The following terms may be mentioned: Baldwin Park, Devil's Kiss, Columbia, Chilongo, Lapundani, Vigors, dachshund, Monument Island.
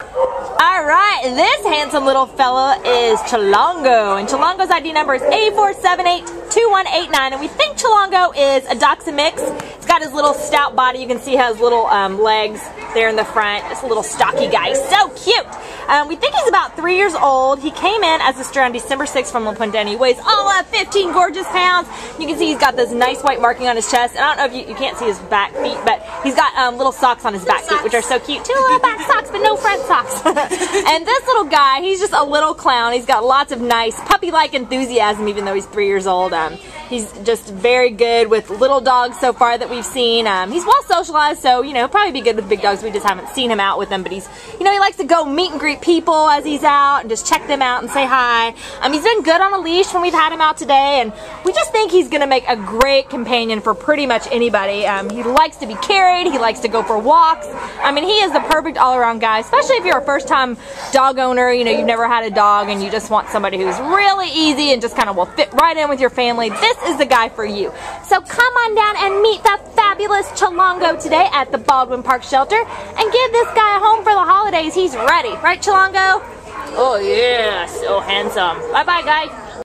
Alright, this handsome little fella is Chilongo, and Chilongo's ID number is 84782189, and we think Chilongo is a dachshund mix. He's got his little stout body. You can see his little legs there in the front. This little stocky guy, so cute. We think he's about 3 years old. He came in as a stray on December 6th from Lapundani. He weighs all up 15 gorgeous pounds. You can see he's got this nice white marking on his chest, and I don't know if you can't see his back feet, but he's got little socks on his back feet, which are so cute. Two little back socks, but no front socks. And this little guy, he's just a little clown. He's got lots of nice puppy-like enthusiasm, even though he's 3 years old. He's just very good with little dogs so far that we've seen. He's well socialized, so, you know, he'll probably be good with big dogs. We just haven't seen him out with them, but he's, you know, he likes to go meet and greet people as he's out and just check them out and say hi. He's been good on a leash when we've had him out today, and we just think he's going to make a great companion for pretty much anybody. He likes to be carried. He likes to go for walks. He is the perfect all-around guy, especially if you're a first-time dog owner. You know, you've never had a dog, and you just want somebody who's really easy and just kind of will fit right in with your family. This is the guy for you. So come on down and meet the fabulous Chilongo today at the Baldwin Park shelter and give this guy a home for the holidays. He's ready. Right, Chilongo? Oh, yeah. So handsome. Bye-bye, guys.